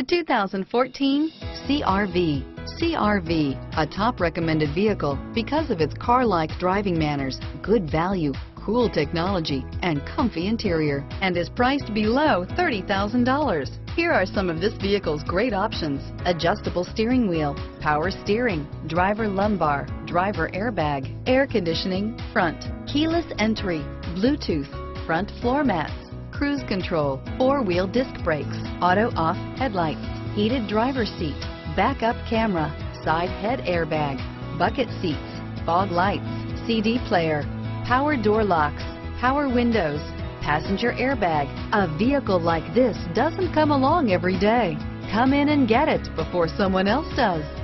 The 2014 CR-V. CR-V, a top recommended vehicle because of its car-like driving manners, good value, cool technology, and comfy interior, and is priced below $30,000. Here are some of this vehicle's great options: adjustable steering wheel, power steering, driver lumbar, driver airbag, air conditioning, front, keyless entry, Bluetooth, front floor mats, cruise control, four-wheel disc brakes, auto-off headlights, heated driver's seat, backup camera, side head airbag, bucket seats, fog lights, CD player, power door locks, power windows, passenger airbag. A vehicle like this doesn't come along every day. Come in and get it before someone else does.